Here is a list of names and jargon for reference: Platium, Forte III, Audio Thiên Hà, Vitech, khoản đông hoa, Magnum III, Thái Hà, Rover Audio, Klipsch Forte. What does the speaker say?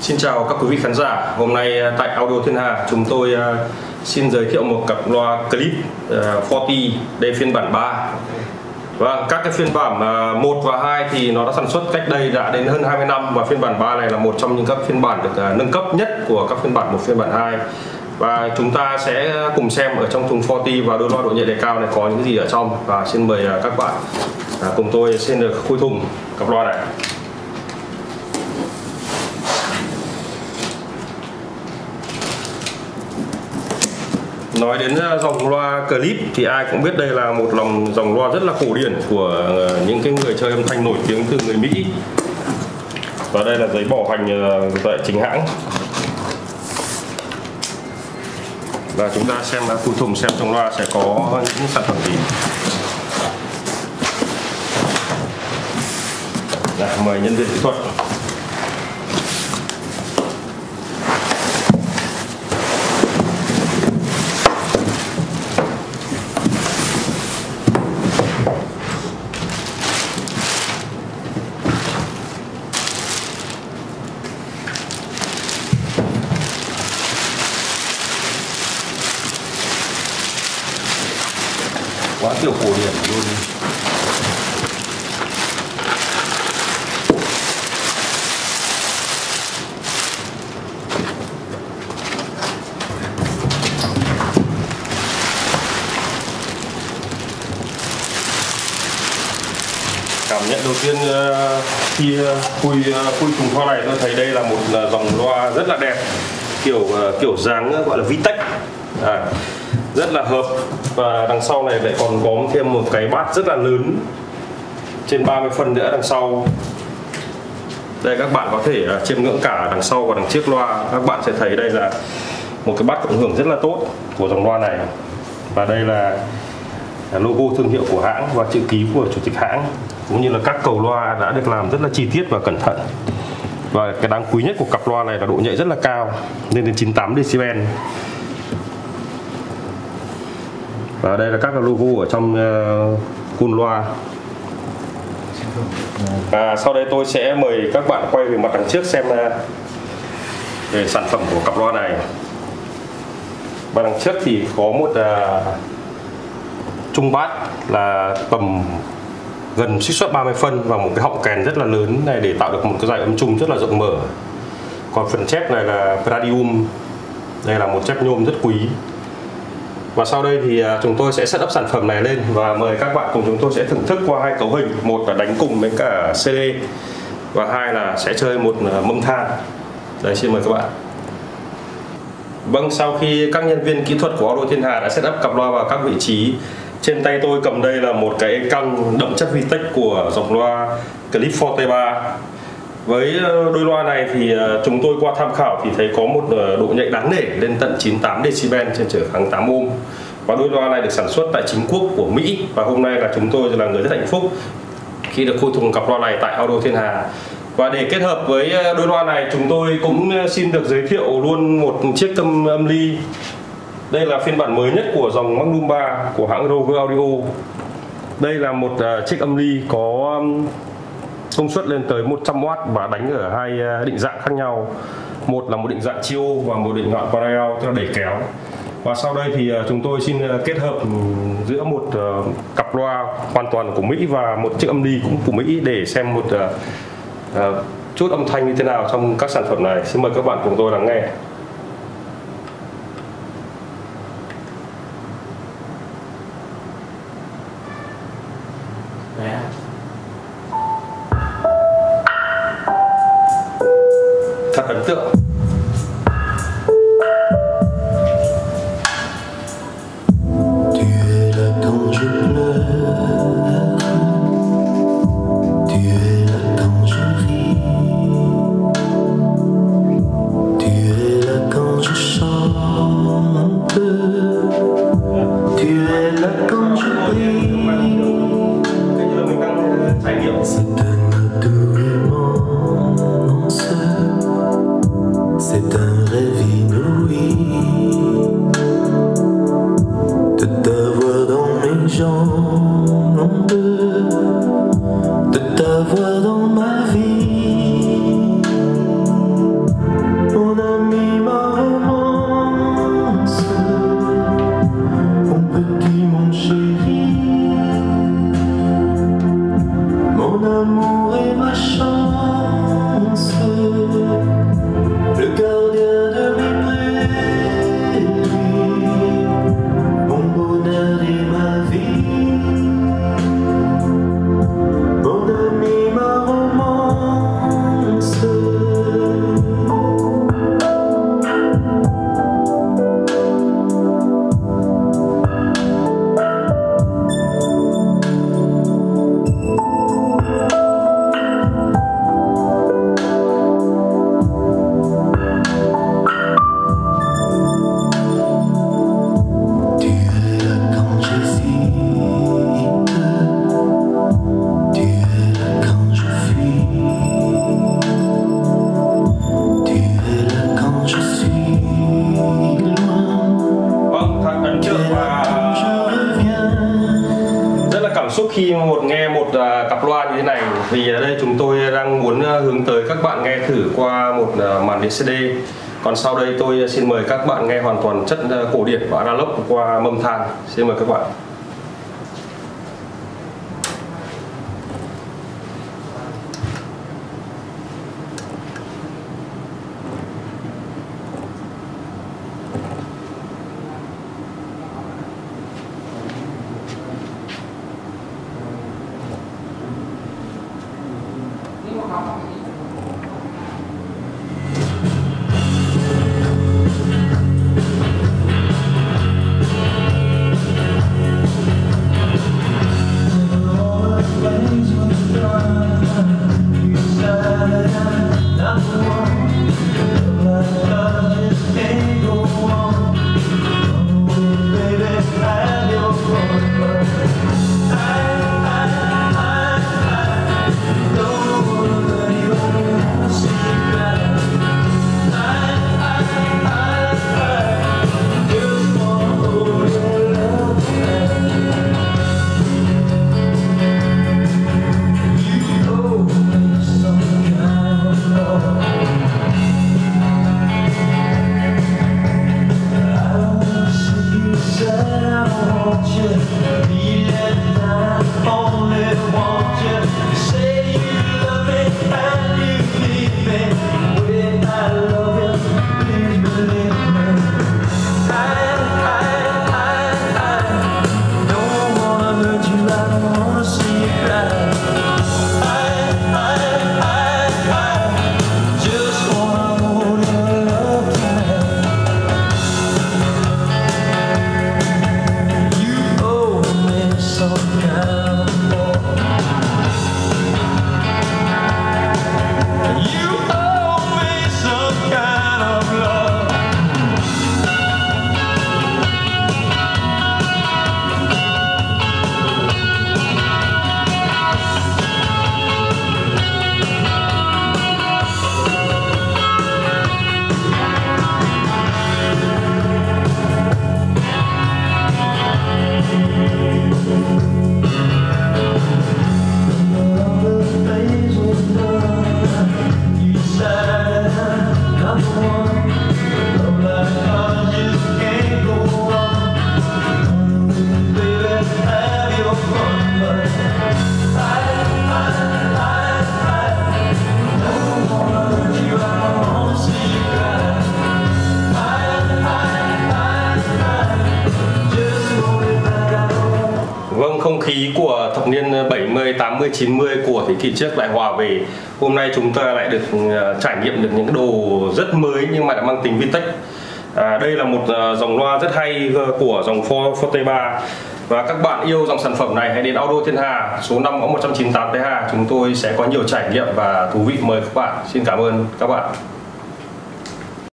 Xin chào các quý vị khán giả. Hôm nay tại Audio Thiên Hà chúng tôi xin giới thiệu một cặp loa Klipsch Forte đây phiên bản 3. Và các cái phiên bản 1 và 2 thì nó đã sản xuất cách đây đã đến hơn 20 năm và phiên bản 3 này là một trong những các phiên bản được nâng cấp nhất của các phiên bản 1, phiên bản 2. Và chúng ta sẽ cùng xem ở trong thùng Forte và đôi loa độ nhạy đề cao này có những gì ở trong, và xin mời các bạn cùng tôi xin được khui thùng cặp loa này. Nói đến dòng loa Klipsch thì ai cũng biết đây là một dòng loa rất là cổ điển của những cái người chơi âm thanh nổi tiếng từ người Mỹ. Và đây là giấy bảo hành tại chính hãng. Và chúng ta xem khui thùng xem trong loa sẽ có những sản phẩm gì. Mời nhân viên kỹ thuật. Quá kiểu cổ điển luôn. Cảm nhận đầu tiên khi khui thùng loa này, tôi thấy đây là một dòng loa rất là đẹp, kiểu dáng gọi là Vitech. Rất là hợp, và đằng sau này lại còn có thêm một cái bát rất là lớn, trên 30 phân nữa đằng sau. Đây các bạn có thể chiêm ngưỡng cả đằng sau và đằng trước loa, các bạn sẽ thấy đây là một cái bát cộng hưởng rất là tốt của dòng loa này. Và đây là logo thương hiệu của hãng và chữ ký của chủ tịch hãng, cũng như là các cầu loa đã được làm rất là chi tiết và cẩn thận. Và cái đáng quý nhất của cặp loa này là độ nhạy rất là cao, lên đến 98 decibel. Và đây là các logo ở trong cun loa. Và sau đây tôi sẽ mời các bạn quay về mặt đằng trước xem về sản phẩm của cặp loa này. Và đằng trước thì có một trung bát là tầm gần xác suất 30 phân và một cái họng kèn rất là lớn này để tạo được một cái dải âm trung rất là rộng mở. Còn phần chép này là Platium, đây là một chép nhôm rất quý. Và sau đây thì chúng tôi sẽ setup sản phẩm này lên và mời các bạn cùng chúng tôi sẽ thưởng thức qua hai cấu hình, một là đánh cùng với cả CD và hai là sẽ chơi một mâm than. Đấy, xin mời các bạn. Vâng, sau khi các nhân viên kỹ thuật của Audio Thiên Hà đã setup cặp loa vào các vị trí, trên tay tôi cầm đây là một cái căng đậm chất Vitech của dòng loa Klipsch Forte 3. Với đôi loa này thì chúng tôi qua tham khảo thì thấy có một độ nhạy đáng nể lên tận 98 decibel trên trở kháng 8 ohm. Và đôi loa này được sản xuất tại chính quốc của Mỹ, và hôm nay là chúng tôi là người rất hạnh phúc khi được khui thùng cặp loa này tại Audio Thiên Hà. Và để kết hợp với đôi loa này, chúng tôi cũng xin được giới thiệu luôn một chiếc âm ly. Đây là phiên bản mới nhất của dòng Magnum III của hãng Rover Audio. Đây là một chiếc âm ly có công suất lên tới 100W và đánh ở hai định dạng khác nhau. Một là một định dạng chiêu và một định dạng parallel, tức là đẩy kéo. Và sau đây thì chúng tôi xin kết hợp giữa một cặp loa hoàn toàn của Mỹ và một chiếc âm ly cũng của Mỹ để xem một chút âm thanh như thế nào trong các sản phẩm này. Xin mời các bạn cùng tôi lắng nghe. Thật ấn tượng. các bạn nghe thử qua một màn đĩa CD. Còn sau đây tôi xin mời các bạn nghe hoàn toàn chất cổ điển và analog qua mâm than. Xin mời các bạn. Không khí của thập niên 70, 80, 90 của thế kỷ trước lại hòa về. Hôm nay chúng ta lại được trải nghiệm được những đồ rất mới nhưng mà đã mang tính Vitech. Đây là một dòng loa rất hay của dòng Forte 3. Và các bạn yêu dòng sản phẩm này hãy đến Audio Thiên Hà, số 5 ngõ 198 Thái Hà. Chúng tôi sẽ có nhiều trải nghiệm và thú vị mời các bạn. Xin cảm ơn các bạn.